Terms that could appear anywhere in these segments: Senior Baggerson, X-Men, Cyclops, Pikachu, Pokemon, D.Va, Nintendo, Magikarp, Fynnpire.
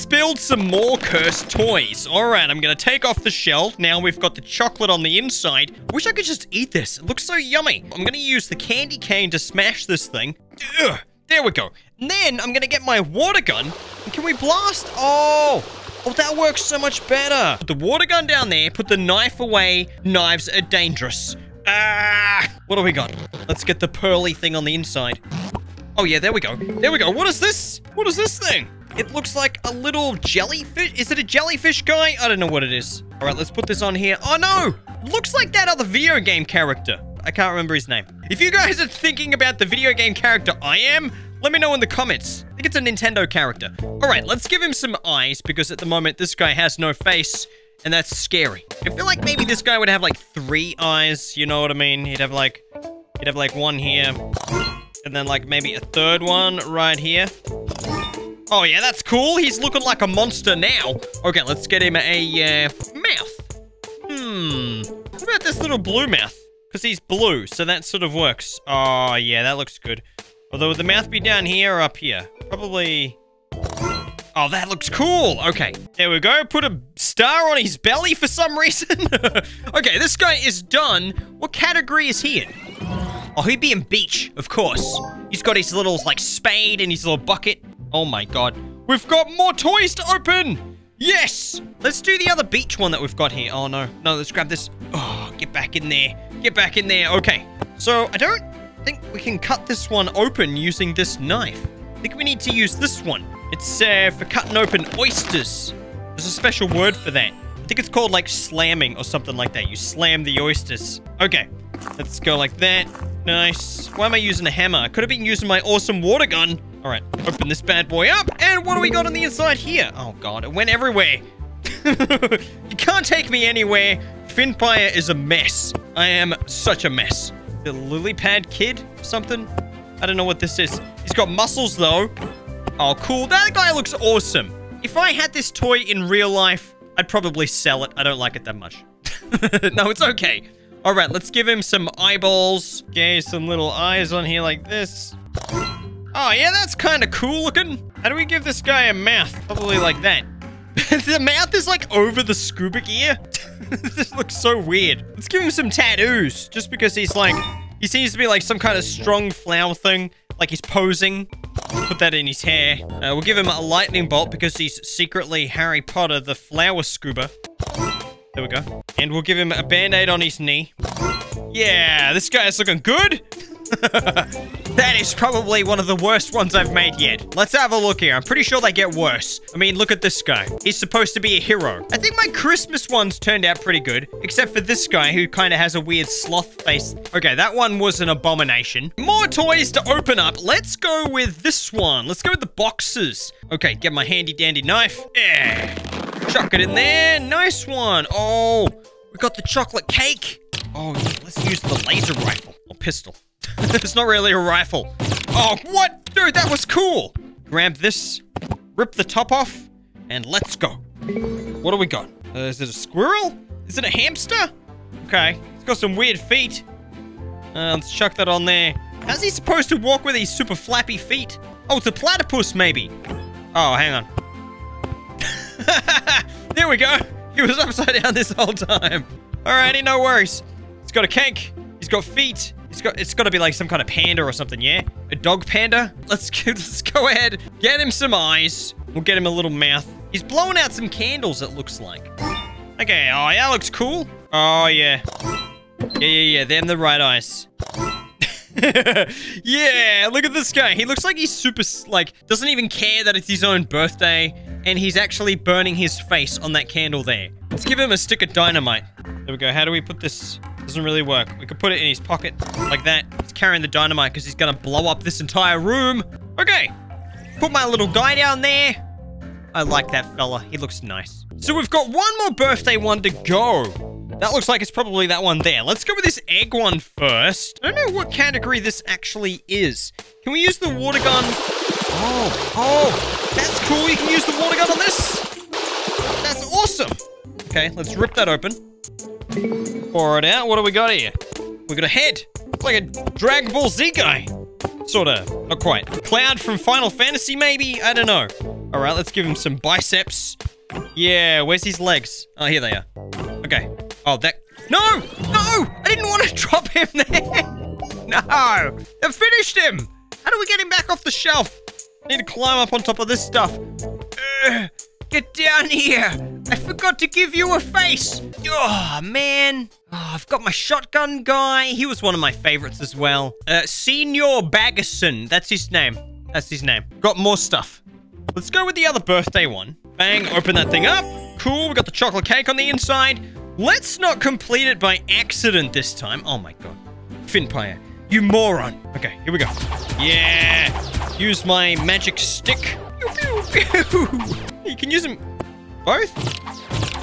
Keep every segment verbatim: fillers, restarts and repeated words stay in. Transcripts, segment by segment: Let's build some more cursed toys. All right, I'm going to take off the shell. Now we've got the chocolate on the inside. Wish I could just eat this. It looks so yummy. I'm going to use the candy cane to smash this thing. Ugh, there we go. And then I'm going to get my water gun. Can we blast? Oh, oh, that works so much better. Put the water gun down there. Put the knife away. Knives are dangerous. Ah, what do we got? Let's get the pearly thing on the inside. Oh, yeah, there we go. There we go. What is this? What is this thing? It looks like a little jellyfish. Is it a jellyfish guy? I don't know what it is. All right, let's put this on here. Oh, no. Looks like that other video game character. I can't remember his name. If you guys are thinking about the video game character I am, let me know in the comments. I think it's a Nintendo character. All right, let's give him some eyes because at the moment, this guy has no face. And that's scary. I feel like maybe this guy would have like three eyes. You know what I mean? He'd have like, he'd have like one here. And then like maybe a third one right here. Oh yeah, that's cool. He's looking like a monster now. Okay, let's get him a uh, mouth. Hmm. What about this little blue mouth? Because he's blue, so that sort of works. Oh yeah, that looks good. Although would the mouth be down here or up here? Probably... Oh, that looks cool. Okay, there we go. Put a star on his belly for some reason. Okay, this guy is done. What category is he in? Oh, he'd be in beach, of course. He's got his little, like, spade and his little bucket. Oh, my God. We've got more toys to open. Yes. Let's do the other beach one that we've got here. Oh, no. No, let's grab this. Oh, get back in there. Get back in there. Okay. So, I don't think we can cut this one open using this knife. I think we need to use this one. It's uh, for cutting open oysters. There's a special word for that. I think it's called like slamming or something like that. You slam the oysters. Okay, let's go like that. Nice. Why am I using a hammer? I could have been using my awesome water gun. All right, open this bad boy up. And what do we got on the inside here? Oh God, it went everywhere. You can't take me anywhere. Fynnpire is a mess. I am such a mess. The lily pad kid or something? I don't know what this is. He's got muscles though. Oh, cool. That guy looks awesome. If I had this toy in real life, I'd probably sell it. I don't like it that much. No, it's okay. All right, let's give him some eyeballs. Okay, some little eyes on here like this. Oh, yeah, that's kind of cool looking. How do we give this guy a mouth? Probably like that. The mouth is like over the scuba gear. This looks so weird. Let's give him some tattoos just because he's like... He seems to be like some kind of strong flower thing. Like he's posing. Put that in his hair. Uh, we'll give him a lightning bolt because he's secretly Harry Potter, the flower scuba. There we go. And we'll give him a band-aid on his knee. Yeah, this guy is looking good. That is probably one of the worst ones I've made yet. Let's have a look here. I'm pretty sure they get worse. I mean, look at this guy. He's supposed to be a hero. I think my Christmas ones turned out pretty good, except for this guy who kind of has a weird sloth face. Okay, that one was an abomination. More toys to open up. Let's go with this one. Let's go with the boxes. Okay, get my handy dandy knife. Yeah. Chuck it in there. Nice one. Oh, we got the chocolate cake. Oh, yeah. Let's use the laser rifle or pistol. It's not really a rifle. Oh, what? Dude, that was cool. Grab this, rip the top off, and let's go. What do we got? Uh, is it a squirrel? Is it a hamster? Okay, it's got some weird feet. Uh, let's chuck that on there. How's he supposed to walk with these super flappy feet? Oh, it's a platypus, maybe. Oh, hang on. There we go. He was upside down this whole time. Alrighty, no worries. He's got a cake. He's got feet. It's got, it's got to be like some kind of panda or something, yeah? A dog panda? Let's, let's go ahead. Get him some eyes. We'll get him a little mouth. He's blowing out some candles, it looks like. Okay, oh, yeah, that looks cool. Oh, yeah. Yeah, yeah, yeah, them the right eyes. Yeah, look at this guy. He looks like he's super, like, doesn't even care that it's his own birthday. And he's actually burning his face on that candle there. Let's give him a stick of dynamite. There we go. How do we put this... Doesn't really work. We could put it in his pocket like that. He's carrying the dynamite because he's gonna blow up this entire room. Okay, put my little guy down there. I like that fella. He looks nice. So we've got one more birthday one to go. That looks like it's probably that one there. Let's go with this egg one first. I don't know what category this actually is. Can we use the water gun? Oh, oh, that's cool. You can use the water gun on this. That's awesome. Okay, let's rip that open. Pour it out. What do we got here? We got a head. It's like a Dragon Ball Z guy. Sort of. Not quite. Cloud from Final Fantasy, maybe? I don't know. All right, let's give him some biceps. Yeah, where's his legs? Oh, here they are. Okay. Oh, that... No! No! I didn't want to drop him there! No! I finished him! How do we get him back off the shelf? I need to climb up on top of this stuff. Uh, get down here! I forgot to give you a face! Oh, man. Oh, I've got my shotgun guy. He was one of my favorites as well. Uh, Senior Baggerson. That's his name. That's his name. Got more stuff. Let's go with the other birthday one. Bang, open that thing up. Cool, we got the chocolate cake on the inside. Let's not complete it by accident this time. Oh my god. Fynnpire, you moron. Okay, here we go. Yeah. Use my magic stick. You can use them both.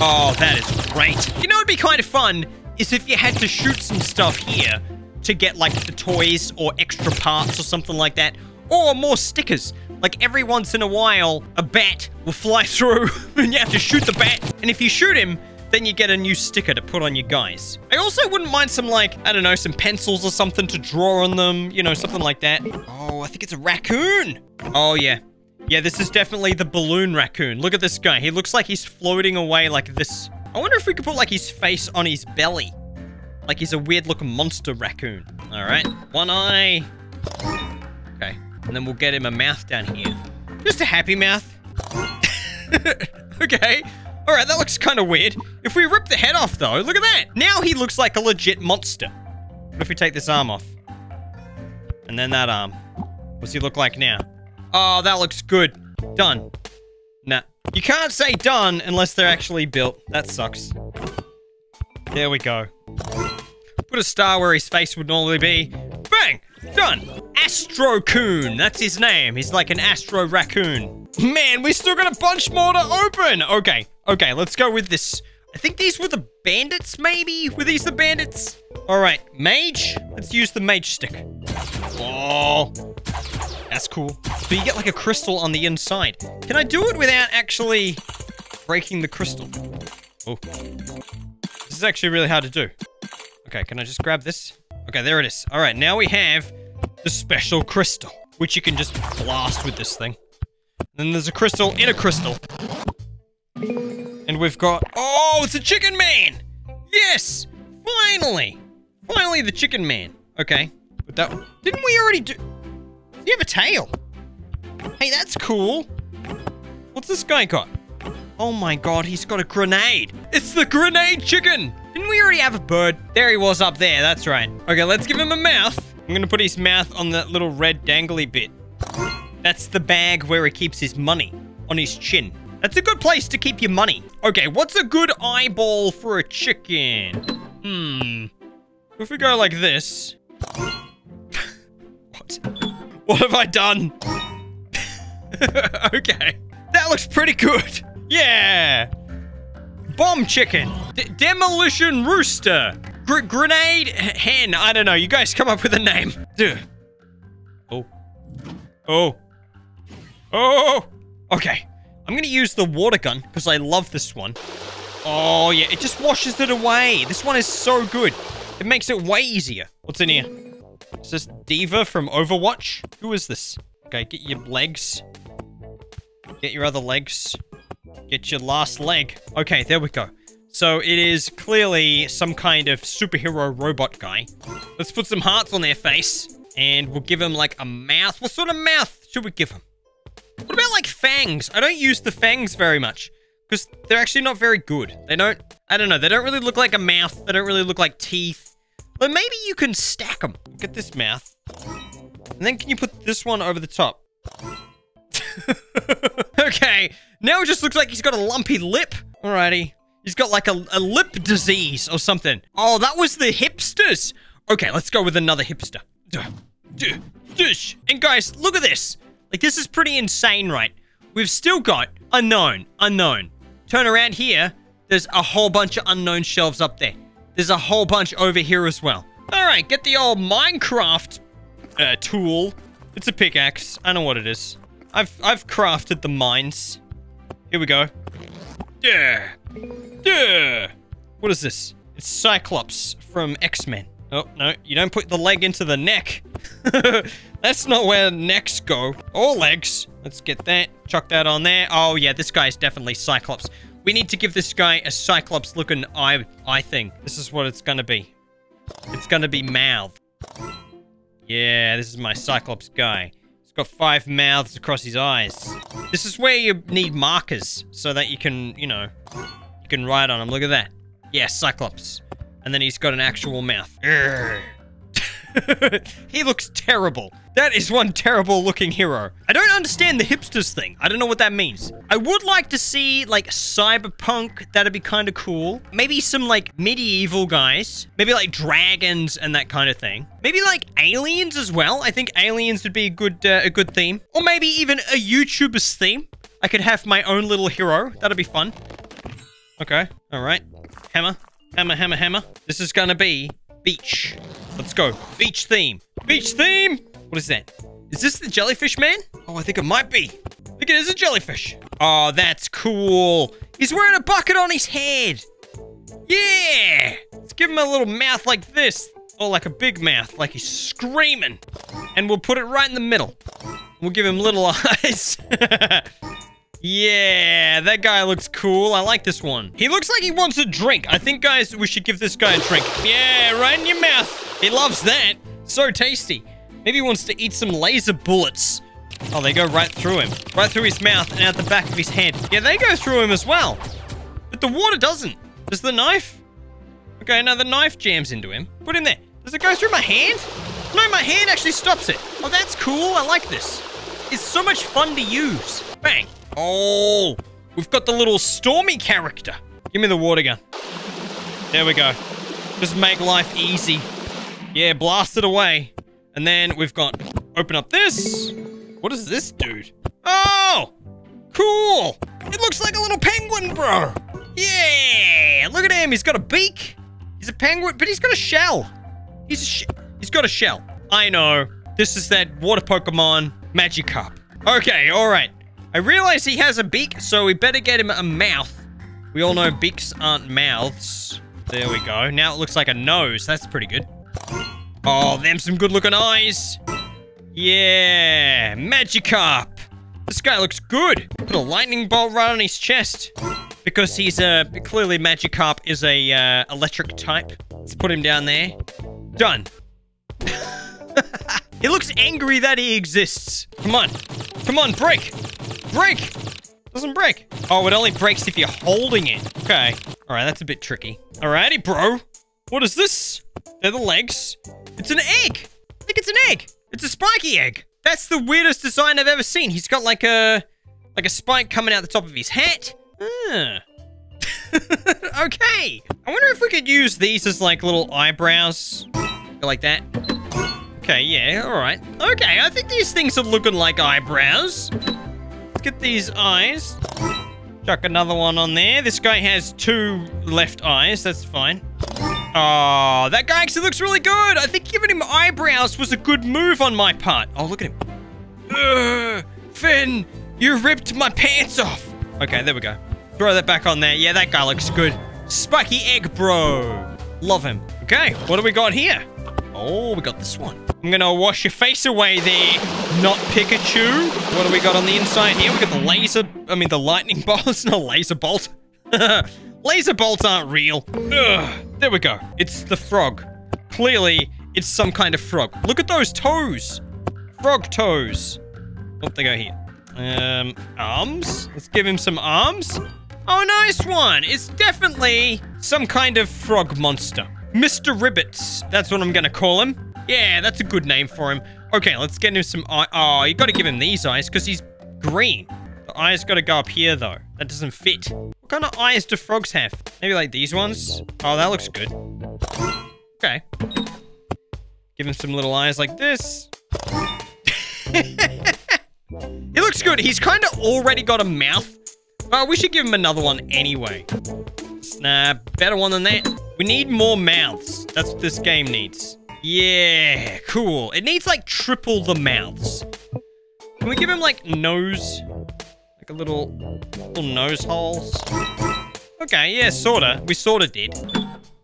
Oh, that is great. You know what would be kind of fun is if you had to shoot some stuff here to get like the toys or extra parts or something like that. Or more stickers. Like every once in a while, a bat will fly through and you have to shoot the bat. And if you shoot him, then you get a new sticker to put on your guys. I also wouldn't mind some like, I don't know, some pencils or something to draw on them. You know, something like that. Oh, I think it's a raccoon. Oh, yeah. Yeah, this is definitely the balloon raccoon. Look at this guy. He looks like he's floating away like this. I wonder if we could put like his face on his belly. Like he's a weird looking monster raccoon. All right. One eye. Okay. And then we'll get him a mouth down here. Just a happy mouth. Okay. All right, that looks kind of weird. If we rip the head off, though, look at that. Now he looks like a legit monster. What if we take this arm off? And then that arm. What's he look like now? Oh, that looks good. Done. Nah. You can't say done unless they're actually built. That sucks. There we go. Put a star where his face would normally be. Bang! Done. Astro-coon. That's his name. He's like an astro raccoon. Man, we still got a bunch more to open. Okay. Okay, let's go with this. I think these were the bandits, maybe? Were these the bandits? All right. Mage. Let's use the mage stick. Oh. That's cool. So you get like a crystal on the inside. Can I do it without actually breaking the crystal? Oh. This is actually really hard to do. Okay, can I just grab this? Okay, there it is. All right, now we have the special crystal, which you can just blast with this thing. And then there's a crystal in a crystal. And we've got... Oh, it's a chicken man! Yes! Finally! Finally the chicken man. Okay. But that... Didn't we already do... Does he have a tail? Hey, that's cool. What's this guy got? Oh my god, he's got a grenade. It's the grenade chicken! Didn't we already have a bird? There he was up there, that's right. Okay, let's give him a mouth. I'm gonna put his mouth on that little red dangly bit. That's the bag where he keeps his money, on his chin. That's a good place to keep your money. Okay, what's a good eyeball for a chicken? Hmm. If we go like this. What? What have I done? Okay. That looks pretty good. Yeah. Bomb chicken. D- demolition rooster. Gr grenade hen. I don't know. You guys come up with a name. Dude. Oh. Oh. Oh. Okay. I'm going to use the water gun because I love this one. Oh, yeah. It just washes it away. This one is so good. It makes it way easier. What's in here? Is this D.Va from Overwatch? Who is this? Okay, get your legs. Get your other legs. Get your last leg. Okay, there we go. So it is clearly some kind of superhero robot guy. Let's put some hearts on their face. And we'll give him like a mouth. What sort of mouth should we give him? What about like fangs? I don't use the fangs very much. Because they're actually not very good. They don't, I don't know. They don't really look like a mouth. They don't really look like teeth. But maybe you can stack them. Get this mouth. And then can you put this one over the top? Okay. Now it just looks like he's got a lumpy lip. Alrighty. He's got like a, a lip disease or something. Oh, that was the hipsters. Okay, let's go with another hipster. And guys, look at this. Like, this is pretty insane, right? We've still got unknown, unknown. Turn around here. There's a whole bunch of unknown shelves up there. There's a whole bunch over here as well. All right, get the old Minecraft uh, tool. It's a pickaxe. I know what it is. I've, I've crafted the mines. Here we go. Yeah. Yeah. What is this? It's Cyclops from X-Men. Oh, no, you don't put the leg into the neck. That's not where necks go. Or legs. Let's get that. Chuck that on there. Oh, yeah, this guy is definitely Cyclops. We need to give this guy a Cyclops-looking eye, eye thing. This is what it's gonna be. It's gonna be mouth. Yeah, this is my Cyclops guy. He's got five mouths across his eyes. This is where you need markers so that you can, you know, you can write on him. Look at that. Yeah, Cyclops. And then he's got an actual mouth. He looks terrible. That is one terrible looking hero. I don't understand the hipsters thing. I don't know what that means. I would like to see like cyberpunk. That'd be kind of cool. Maybe some like medieval guys. Maybe like dragons and that kind of thing. Maybe like aliens as well. I think aliens would be a good, uh, a good theme. Or maybe even a YouTuber's theme. I could have my own little hero. That'd be fun. Okay. All right. Hammer. Hammer, hammer, hammer. This is gonna be beach. Let's go. Beach theme. Beach theme! What is that? Is this the jellyfish man? Oh, I think it might be. I think it is a jellyfish. Oh, that's cool. He's wearing a bucket on his head. Yeah! Let's give him a little mouth like this. Or like a big mouth, like he's screaming. And we'll put it right in the middle. We'll give him little eyes. Yeah, that guy looks cool. I like this one. He looks like he wants a drink. I think, guys, we should give this guy a drink. Yeah, right in your mouth. He loves that. So tasty. Maybe he wants to eat some laser bullets. Oh, they go right through him. Right through his mouth and out the back of his head. Yeah, they go through him as well. But the water doesn't. Does the knife? Okay, now the knife jams into him. Put him there. Does it go through my hand? No, my hand actually stops it. Oh, that's cool. I like this. It's so much fun to use. Bang. Oh, we've got the little stormy character. Give me the water gun. There we go. Just make life easy. Yeah, blast it away. And then we've got, open up this. What is this dude? Oh, cool. It looks like a little penguin, bro. Yeah, look at him. He's got a beak. He's a penguin, but he's got a shell. He's a sh he's got a shell. I know. This is that water Pokemon, Magikarp. Okay, all right. I realize he has a beak, so we better get him a mouth. We all know beaks aren't mouths. There we go. Now it looks like a nose. That's pretty good. Oh, them some good-looking eyes. Yeah, Magikarp. This guy looks good. Put a lightning bolt right on his chest because he's a uh, clearly Magikarp is a uh, electric type. Let's put him down there. Done. He looks angry that he exists. Come on, come on, break. Break! Doesn't break. Oh, it only breaks if you're holding it. Okay. All right, that's a bit tricky. Alrighty, bro. What is this? They're the legs. It's an egg. I think it's an egg. It's a spiky egg. That's the weirdest design I've ever seen. He's got like a like a spike coming out the top of his hat. Ah. Okay. I wonder if we could use these as like little eyebrows. Like that. Okay, yeah, all right. Okay, I think these things are looking like eyebrows. Let's get these eyes. Chuck another one on there. This guy has two left eyes. That's fine. Oh, that guy actually looks really good. I think giving him eyebrows was a good move on my part. Oh, look at him. Ugh, Finn, you ripped my pants off. Okay, there we go. Throw that back on there. Yeah, that guy looks good. Spiky egg, bro. Love him. Okay, what do we got here? Oh, we got this one. I'm gonna wash your face away there, not Pikachu. What do we got on the inside here? We got the laser, I mean the lightning bolt. It's not a laser bolt. Laser bolts aren't real. Ugh. There we go. It's the frog. Clearly, it's some kind of frog. Look at those toes. Frog toes. Oh, they go here. Um, arms? Let's give him some arms. Oh, nice one. It's definitely some kind of frog monster. Mister Ribbits. That's what I'm gonna call him. Yeah, that's a good name for him. Okay, let's get him some eye. Oh, you gotta give him these eyes because he's green. The eyes gotta go up here though. That doesn't fit. What kind of eyes do frogs have? Maybe like these ones? Oh, that looks good. Okay. Give him some little eyes like this. He looks good. He's kind of already got a mouth. Oh, we should give him another one anyway. Snap, better one than that. We need more mouths. That's what this game needs. Yeah, cool. It needs like triple the mouths. Can we give him like nose? Like a little, little nose holes? Okay, yeah, sorta. We sorta did.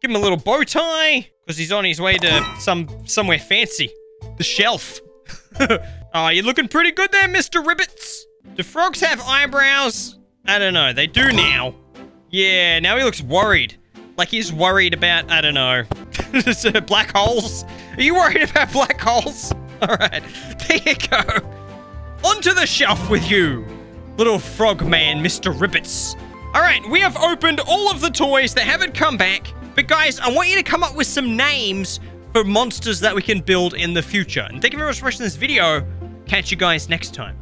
Give him a little bow tie. Because he's on his way to some somewhere fancy. The shelf. Oh, you're looking pretty good there, Mister Ribbits. Do frogs have eyebrows? I don't know. They do now. Yeah, now he looks worried. Like he's worried about, I don't know, black holes. Are you worried about black holes? All right, there you go. Onto the shelf with you, little frog man, Mister Ribbits. All right, we have opened all of the toys that haven't come back. But guys, I want you to come up with some names for monsters that we can build in the future. And thank you very much for watching this video. Catch you guys next time.